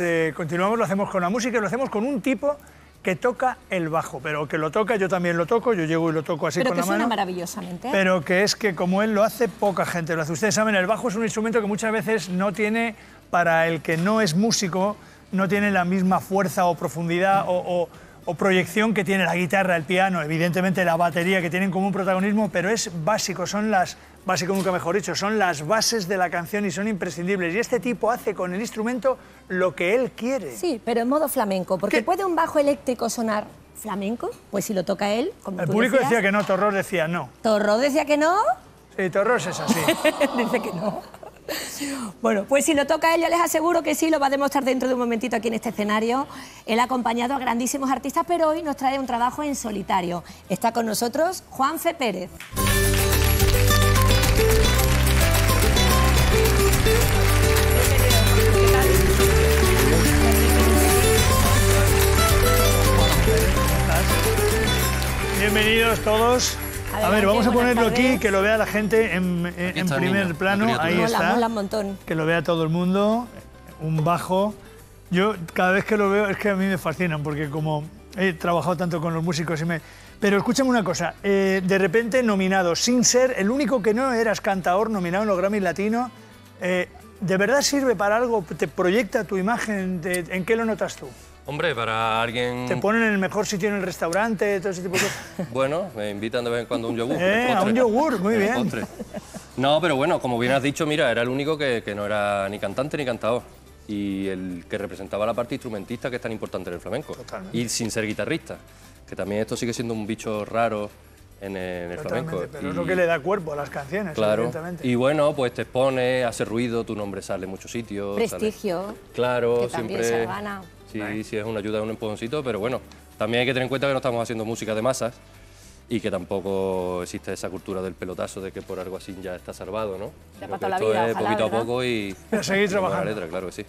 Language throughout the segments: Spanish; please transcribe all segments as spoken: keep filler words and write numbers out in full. Eh, continuamos, lo hacemos con la música y lo hacemos con un tipo que toca el bajo, pero que lo toca, yo también lo toco, yo llego y lo toco así pero con la mano. Pero que suena maravillosamente. Pero que es que como él lo hace, poca gente lo hace. Ustedes saben, el bajo es un instrumento que muchas veces no tiene, para el que no es músico, no tiene la misma fuerza o profundidad o, o, o proyección que tiene la guitarra, el piano, evidentemente la batería, que tienen como un protagonismo, pero es básico, son las... Básico nunca mejor dicho, son las bases de la canción y son imprescindibles. Y este tipo hace con el instrumento lo que él quiere. Sí, pero en modo flamenco, porque ¿qué? ¿Puede un bajo eléctrico sonar flamenco? Pues si lo toca él, como el tú público decías, decía que no, Torró decía no. ¿Torró decía que no? Sí, Torró es así. Dice que no. Bueno, pues si lo toca él, yo les aseguro que sí, lo va a demostrar dentro de un momentito aquí en este escenario. Él ha acompañado a grandísimos artistas, pero hoy nos trae un trabajo en solitario. Está con nosotros Juanfe Pérez. Bienvenidos todos. A ver, vamos a ponerlo aquí, que lo vea la gente en, en, en primer plano. Ahí está. Mola un montón. Que lo vea todo el mundo. Un bajo. Yo cada vez que lo veo es que a mí me fascinan, porque como he trabajado tanto con los músicos y me... Pero escúchame una cosa, eh, de repente nominado, sin ser el único que no eras cantaor nominado en los Grammy Latino, eh, ¿de verdad sirve para algo? ¿Te proyecta tu imagen? De, ¿En qué lo notas tú? Hombre, para alguien... ¿Te ponen en el mejor sitio en el restaurante, todo ese tipo de cosas? Bueno, me invitan de vez en cuando a un yogur. Eh, a un yogur, muy bien. Postre. No, pero bueno, como bien has dicho, mira, era el único que, que no era ni cantante ni cantador. Y el que representaba la parte instrumentista que es tan importante en el flamenco. Totalmente. Y sin ser guitarrista. Que también esto sigue siendo un bicho raro en el Totalmente, flamenco. Pero y... es lo que le da cuerpo a las canciones, claro. Evidentemente. Y bueno, pues te expone, hace ruido, tu nombre sale en muchos sitios. Prestigio. Sale... Claro, que siempre. Se gana. Sí, vale. Sí, es una ayuda, un empujoncito, pero bueno, también hay que tener en cuenta que no estamos haciendo música de masas y que tampoco existe esa cultura del pelotazo de que por algo así ya está salvado, ¿no? Te esto la vida, es ojalá, poquito ¿verdad? A poco y. Pero seguir trabajando. La letra, claro que sí.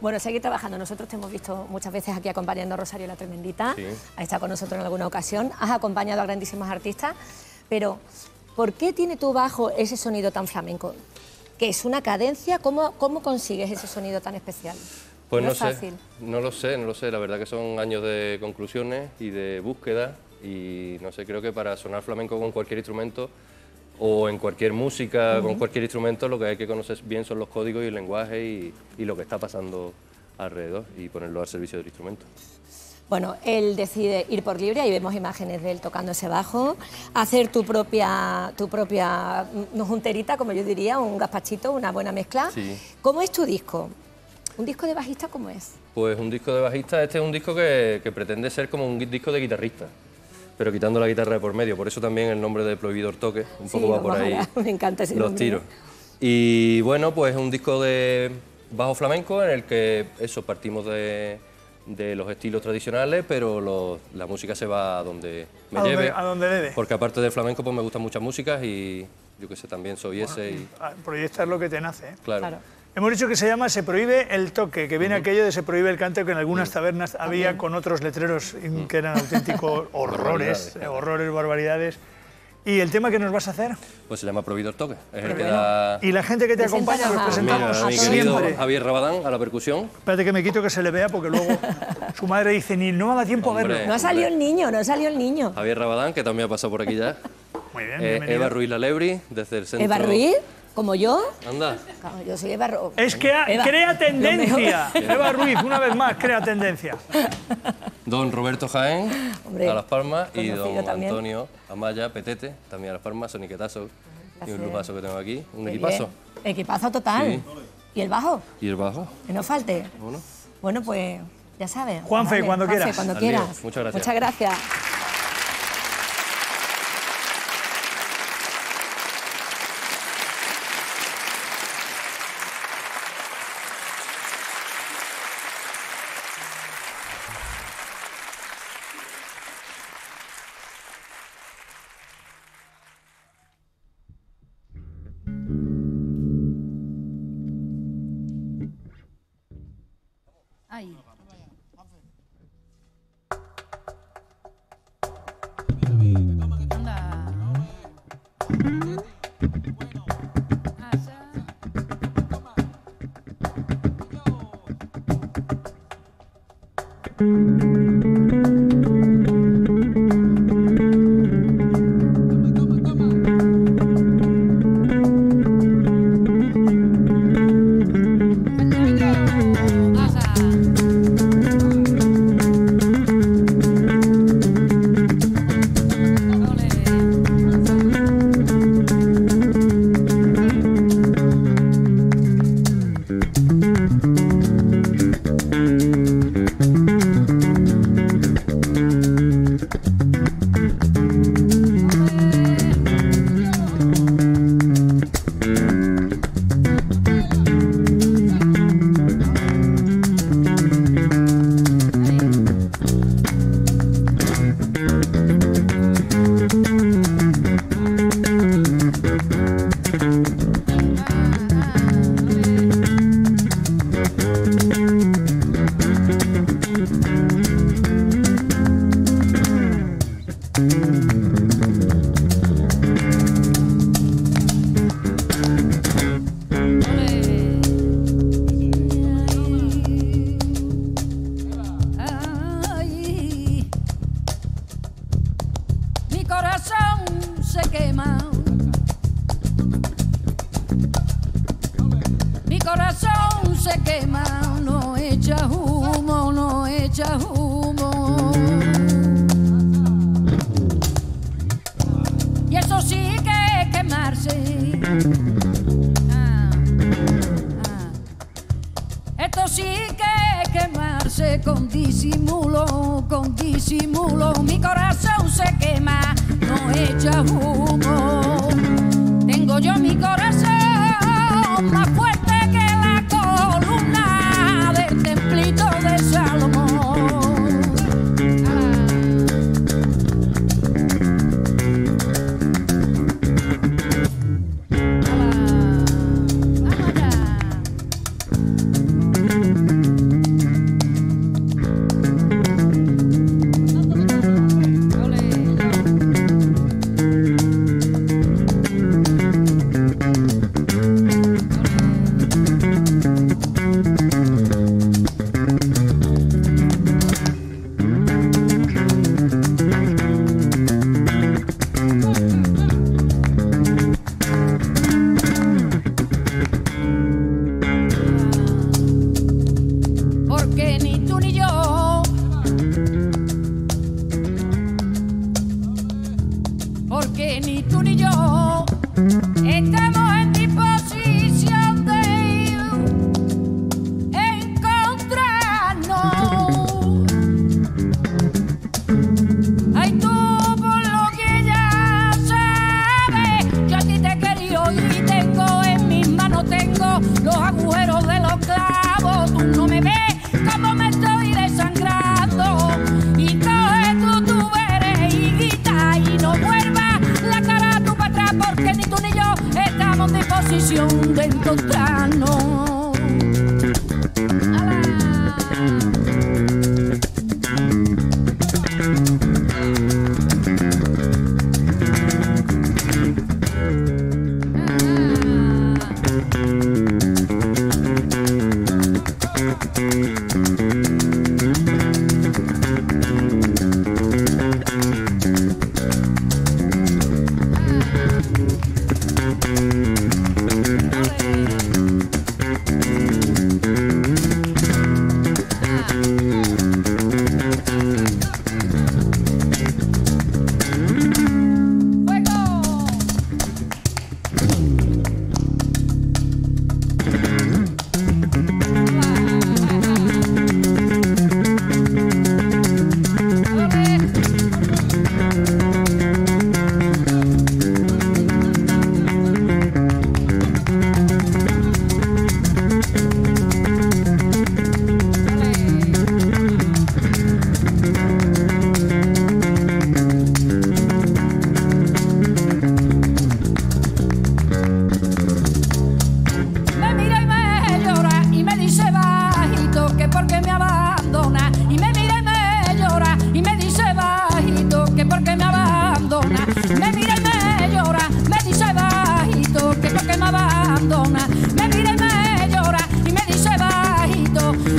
Bueno, seguir trabajando. Nosotros te hemos visto muchas veces aquí acompañando a Rosario la Tremendita. Sí. Ha estado con nosotros en alguna ocasión. Has acompañado a grandísimos artistas. Pero, ¿por qué tiene tu bajo ese sonido tan flamenco? ¿Qué es una cadencia? ¿Cómo, cómo consigues ese sonido tan especial? Pues no, no sé, fácil. no lo sé, no lo sé. La verdad que son años de conclusiones y de búsqueda. Y no sé, creo que para sonar flamenco con cualquier instrumento o en cualquier música, uh-huh. con cualquier instrumento, lo que hay que conocer bien son los códigos y el lenguaje y, y lo que está pasando alrededor y ponerlo al servicio del instrumento. Bueno, él decide ir por libre, ahí vemos imágenes de él tocando ese bajo, hacer tu propia, tu propia junterita, como yo diría, un gazpachito, una buena mezcla. Sí. ¿Cómo es tu disco? ¿Un disco de bajista cómo es? Pues un disco de bajista, este es un disco que, que pretende ser como un disco de guitarrista, pero quitando la guitarra de por medio, por eso también el nombre de Prohibido el Toque, un poco sí, va por ahí a... Me encanta ese los nombre. Tiros. Y bueno, pues es un disco de bajo flamenco en el que eso partimos de, de los estilos tradicionales, pero lo, la música se va a donde me a lleve. Donde, a donde debe. Porque aparte del flamenco pues me gustan muchas músicas y yo que sé, también soy bueno, ese. Y... Proyectar lo que te nace, ¿eh? Claro. claro. Hemos dicho que se llama Se prohíbe el toque, que viene uh-huh. aquello de Se prohíbe el cante, que en algunas tabernas uh-huh. había con otros letreros uh-huh. que eran auténticos horrores, barbaridades. horrores, barbaridades. ¿Y el tema que nos vas a hacer? Pues se llama Prohibido el toque. Es el que da... Y la gente que te Presentan acompaña, los presentamos pues mira, a mi querido siempre. Javier Rabadán, a la percusión. Espérate que me quito que se le vea, porque luego su madre dice, ni no me da tiempo hombre, a verlo. No ha salido el niño, no ha salido el niño. Javier Rabadán, que también ha pasado por aquí ya. Muy bien, eh, Eva Ruiz la Lebri, desde el centro... ¿Eva Ruiz? ¿Como yo? Anda. Claro, yo soy Eva Ruiz. Es que Eva. crea tendencia. Eva Ruiz, una vez más, crea tendencia. Don Roberto Jaén, Hombre, a Las Palmas, y don también. Antonio Amaya, Petete, también a Las Palmas, soniquetazo. Y un lujazo que tengo aquí, un Qué equipazo. Bien. Equipazo total. Sí. ¿Y el bajo? ¿Y el bajo? Que no falte. Bueno, bueno pues ya sabes. Juanfe, dale, cuando Juanfe, quieras. Cuando quieras. Muchas gracias. Muchas gracias. Ahí. Anda. Allá.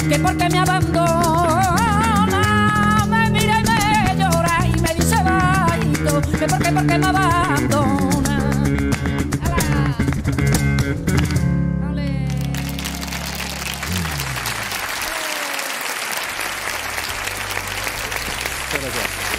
Porque me abandona, qué, por qué, por qué me abandona? Muchas gracias.